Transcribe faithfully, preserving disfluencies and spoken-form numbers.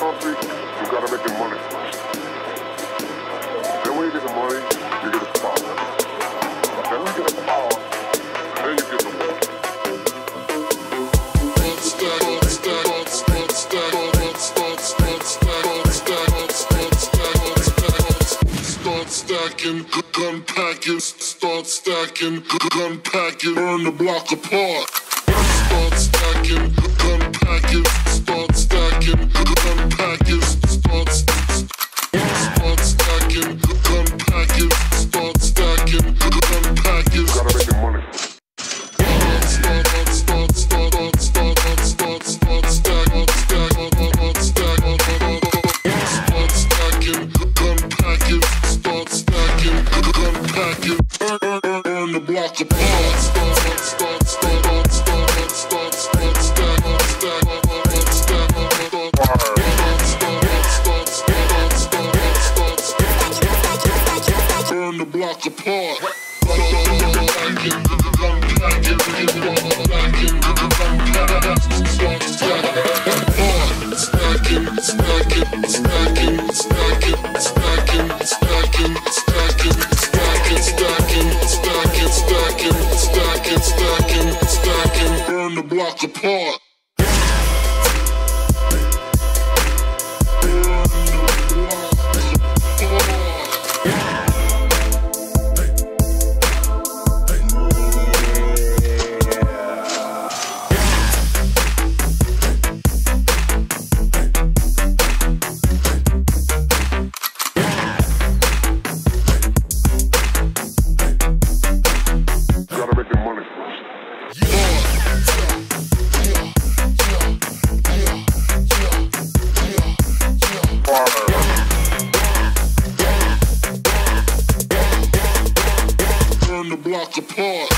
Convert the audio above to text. country, you gotta make the money first. Then when you get the money, you get the power. Then when you get the power, then you get the money. Stacking, gun packing, start stacking, gun packing, burn the block apart. Start stacking, gun packing, start stacking, gun packing, start start stacking, gun packing, start stacking, gun packing. Gotta make the money. Start, start, start, start, start, start, start, start, start, start, stacking, gun packing. Burn the block apart. Start, start, start, start, start, start, start, stack, stack, stack, stack, start, start, burn the block apart. Stacking, stacking, stacking, stacking, stacking, stacking, stacking. Stacking, stacking, stacking, stacking, stacking, stacking, burn the block apart. Burn the block apart.